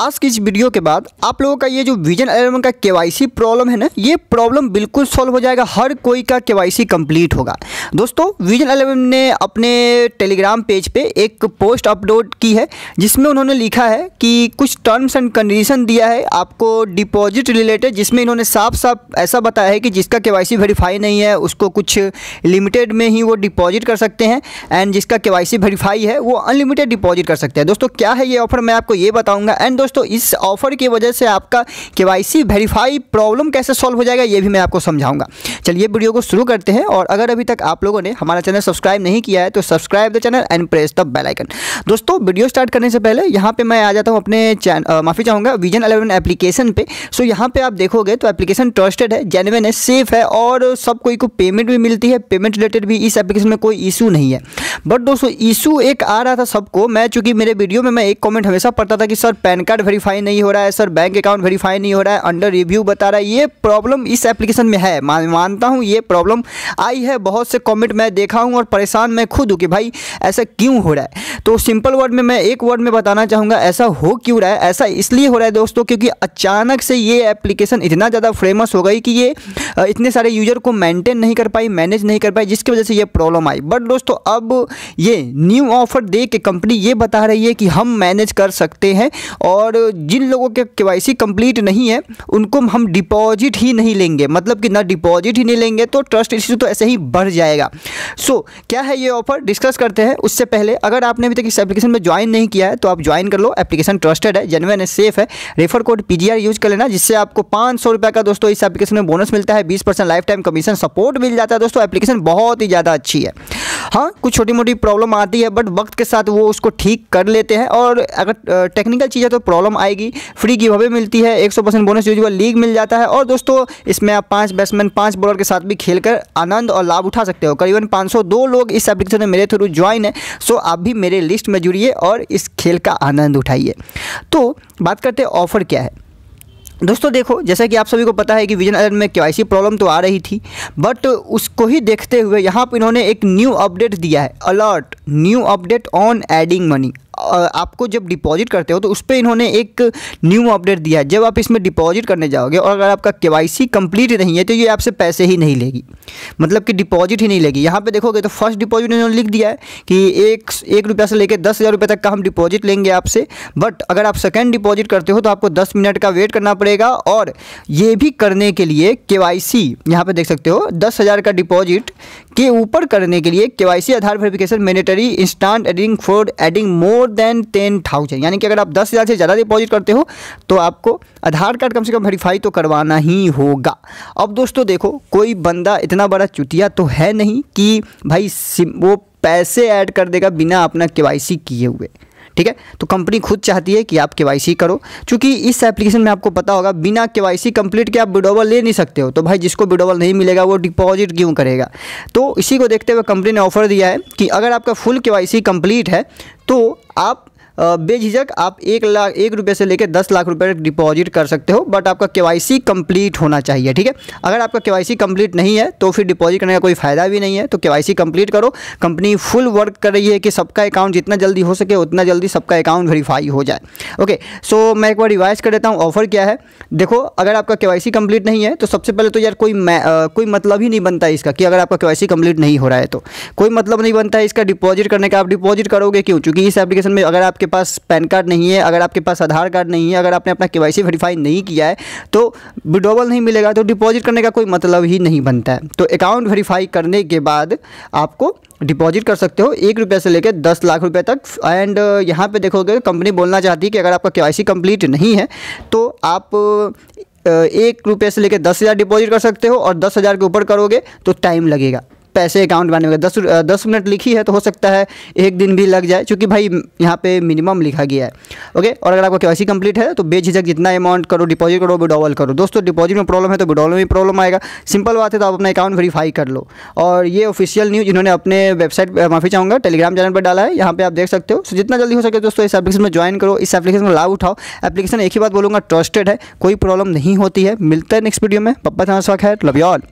आज की इस वीडियो के बाद आप लोगों का ये जो विजन 11 का केवाईसी प्रॉब्लम है ना, ये प्रॉब्लम बिल्कुल सॉल्व हो जाएगा। हर कोई का केवाईसी कंप्लीट होगा। दोस्तों, विजन 11 ने अपने टेलीग्राम पेज पे एक पोस्ट अपलोड की है जिसमें उन्होंने लिखा है कि कुछ टर्म्स एंड कंडीशन दिया है आपको डिपॉजिट रिलेटेड, जिसमें इन्होंने साफ साफ ऐसा बताया है कि जिसका केवाईसी वेरीफाई नहीं है उसको कुछ लिमिटेड में ही वो डिपॉजिट कर सकते हैं, एंड जिसका केवाईसी वेरीफाई है वो अनलिमिटेड डिपॉजिट कर सकते हैं। दोस्तों, क्या है ये ऑफर, मैं आपको ये बताऊंगा। एंड दोस्तों, इस ऑफर की वजह से आपका केवाईसी वेरीफाई प्रॉब्लम कैसे सॉल्व हो जाएगा ये भी मैं आपको समझाऊंगा। चलिए वीडियो को शुरू करते हैं। और अगर अभी तक आप लोगों ने हमारा चैनल सब्सक्राइब नहीं किया है तो subscribe the channel and press the bell icon. दोस्तों, वीडियो स्टार्ट करने से पहले यहाँ पे मैं आ जाता हूँ अपने माफ़ी चाहूँगा विजन 11 एप्लीकेशन पे। सो यहाँ पे आप देखोगे तो एप्लीकेशन ट्रस्टेड है, जेन्युइन है, सेफ है और सब कोई को पेमेंट भी मिलती है। पेमेंट रिलेटेड भी इस एप्लीकेशन में कोई इशू नहीं है। बट दोस्तों, इशू एक आ रहा था सबको। मैं चूँकि मेरे वीडियो में मैं एक कमेंट हमेशा पढ़ता था कि सर पैन कार्ड वेरीफाई नहीं हो रहा है, सर बैंक अकाउंट वेरीफाई नहीं हो रहा है, अंडर रिव्यू बता रहा है। ये प्रॉब्लम इस एप्लीकेशन में है, मानता हूँ ये प्रॉब्लम आई है। बहुत से कमेंट मैं देखा हूँ और परेशान मैं खुद हूँ कि भाई ऐसा क्यों हो रहा है। तो सिंपल वर्ड में मैं एक वर्ड में बताना चाहूँगा ऐसा हो क्यों रहा है। ऐसा इसलिए हो रहा है दोस्तों क्योंकि अचानक से ये एप्लीकेशन इतना ज़्यादा फेमस हो गई कि ये इतने सारे यूज़र को मेंटेन नहीं कर पाई, मैनेज नहीं कर पाई, जिसकी वजह से ये प्रॉब्लम आई। बट दोस्तों, अब ये न्यू ऑफर दे के कंपनी ये बता रही है कि हम मैनेज कर सकते हैं और जिन लोगों के केवाईसी कंप्लीट नहीं है उनको हम डिपॉजिट ही नहीं लेंगे। मतलब कि ना डिपॉजिट ही नहीं लेंगे तो ट्रस्ट इश्यू तो ऐसे ही बढ़ जाएगा। सो क्या है ये ऑफर डिस्कस करते हैं। उससे पहले अगर आपने अभी तक इस एप्लीकेशन में ज्वाइन नहीं किया है तो आप ज्वाइन कर लो। एप्लीकेशन ट्रस्टेड है, जेन्युइन है, सेफ है। रेफर कोड PGR यूज कर लेना जिससे आपको 500 रुपये का दोस्तों इस एप्लीकेशन में बोनस मिलता है। 20% लाइफ टाइम कमीशन सपोर्ट मिल जाता है। दोस्तों, एप्लीकेशन बहुत ही ज़्यादा अच्छी है। हाँ, कुछ छोटी मोटी प्रॉब्लम आती है बट वक्त के साथ वो उसको ठीक कर लेते हैं। और अगर टेक्निकल चीज़ है तो प्रॉब्लम आएगी। फ्री गिवअवे मिलती है, 100% बोनस यूजुअल लीग मिल जाता है। और दोस्तों, इसमें आप 5 बैट्समैन 5 बॉलर के साथ भी खेलकर आनंद और लाभ उठा सकते हो। करीबन 502 लोग इस एप्लीकेशन में मेरे थ्रू ज्वाइन है। सो आप भी मेरे लिस्ट में जुड़िए और इस खेल का आनंद उठाइए। तो बात करते हैं ऑफ़र क्या है। दोस्तों देखो, जैसा कि आप सभी को पता है कि विजन 11 में केवाईसी प्रॉब्लम तो आ रही थी, बट उसको ही देखते हुए यहाँ पर इन्होंने एक न्यू अपडेट दिया है। Alert, new update on adding money. आपको जब डिपॉजिट करते हो तो उस पर इन्होंने एक न्यू अपडेट दिया है। जब आप इसमें डिपॉजिट करने जाओगे और अगर आपका केवाईसी कंप्लीट नहीं है तो ये आपसे पैसे ही नहीं लेगी, मतलब कि डिपॉजिट ही नहीं लेगी। यहाँ पे देखोगे तो फर्स्ट डिपॉजिट इन्होंने लिख दिया है कि ₹1 से लेकर 10,000 रुपये तक का हम डिपॉजिट लेंगे आपसे। बट अगर आप सेकेंड डिपॉजिट करते हो तो आपको 10 मिनट का वेट करना पड़ेगा। और ये भी करने के लिए केवाईसी, यहाँ पर देख सकते हो, 10,000 का डिपॉजिट के ऊपर करने के लिए KYC Aadhaar verification mandatory instant adding for adding more than 10,000। यानी कि अगर आप 10,000 से ज़्यादा डिपॉजिट करते हो तो आपको आधार कार्ड कम से कम वेरीफाई तो करवाना ही होगा। अब दोस्तों देखो, कोई बंदा इतना बड़ा चुतिया तो है नहीं कि भाई वो पैसे ऐड कर देगा बिना अपना केवाईसी किए हुए। ठीक है, तो कंपनी खुद चाहती है कि आप केवाईसी करो। चूँकि इस एप्लीकेशन में आपको पता होगा बिना केवाईसी कंप्लीट के आप विड्रॉवल ले नहीं सकते हो। तो भाई जिसको विड्रॉवल नहीं मिलेगा वो डिपॉजिट क्यों करेगा। तो इसी को देखते हुए कंपनी ने ऑफर दिया है कि अगर आपका फुल केवाईसी कंप्लीट है तो आप बेझिझक आप ₹1 लाख से लेकर 10 लाख रुपये डिपॉजिट कर सकते हो। बट आपका केवाईसी कंप्लीट होना चाहिए। ठीक है, अगर आपका केवाईसी कंप्लीट नहीं है तो फिर डिपॉजिट करने का कोई फ़ायदा भी नहीं है। तो केवाईसी कंप्लीट करो। कंपनी फुल वर्क कर रही है कि सबका अकाउंट जितना जल्दी हो सके उतना जल्दी सबका अकाउंट वेरीफाई हो जाए। ओके, सो मैं एक बार रिवाइज कर देता हूँ ऑफर क्या है। देखो, अगर आपका केवाईसी कंप्लीट नहीं है तो सबसे पहले तो यार कोई मतलब ही नहीं बनता इसका कि अगर आपका केवाईसी कंप्लीट नहीं हो रहा है तो कोई मतलब नहीं बनता है इसका डिपॉजिट करने का। आप डिपॉजिट करोगे क्यों, क्योंकि इस एप्लीकेशन में अगर आपके पास पैन कार्ड नहीं है, अगर आपके पास आधार कार्ड नहीं है, अगर आपने अपना केवाईसी वेरीफाई नहीं किया है तो विड्रॉवल नहीं मिलेगा। तो डिपॉजिट करने का कोई मतलब ही नहीं बनता है। तो अकाउंट वेरीफाई करने के बाद आपको डिपॉजिट कर सकते हो ₹1 से लेकर 10 लाख रुपये तक। एंड यहाँ पे देखोगे कंपनी बोलना चाहती है कि अगर आपका केवाईसी कंप्लीट नहीं है तो आप ₹1 से लेकर 10,000 डिपॉजिट कर सकते हो। और 10,000 के ऊपर करोगे तो टाइम लगेगा पैसे अकाउंट बनाने में। 10 मिनट लिखी है तो हो सकता है 1 दिन भी लग जाए, क्योंकि भाई यहाँ पे मिनिमम लिखा गया है। ओके, और अगर आपका केवाईसी कंप्लीट है तो बेझिझक जितना अमाउंट करो, डिपॉजिट करो, विड्रॉवल करो। दोस्तों, डिपॉजिट में प्रॉब्लम है तो विड्रॉवल में प्रॉब्लम आएगा। सिंपल बात है, तो आप अपना अकाउंट वेरीफाई कर लो। और ये ऑफिशियल न्यूज़ इन्होंने अपने वेबसाइट माफ़ी चाहूँगा टेलीग्राम चैनल पर डाला है, यहाँ पर आप देख सकते हो। सो जितना जल्दी हो सके दोस्तों इस एप्लीकेशन में ज्वाइन करो, इस एप्लीकेशन का लाभ उठाओ। एप्लीकेशन एक ही बात बोलूँगा, ट्रस्टेड है, कोई प्रॉब्लम नहीं होती है। मिलता है नेक्स्ट वीडियो में। पप्पा थाना स्वागत है, लव यू ऑल।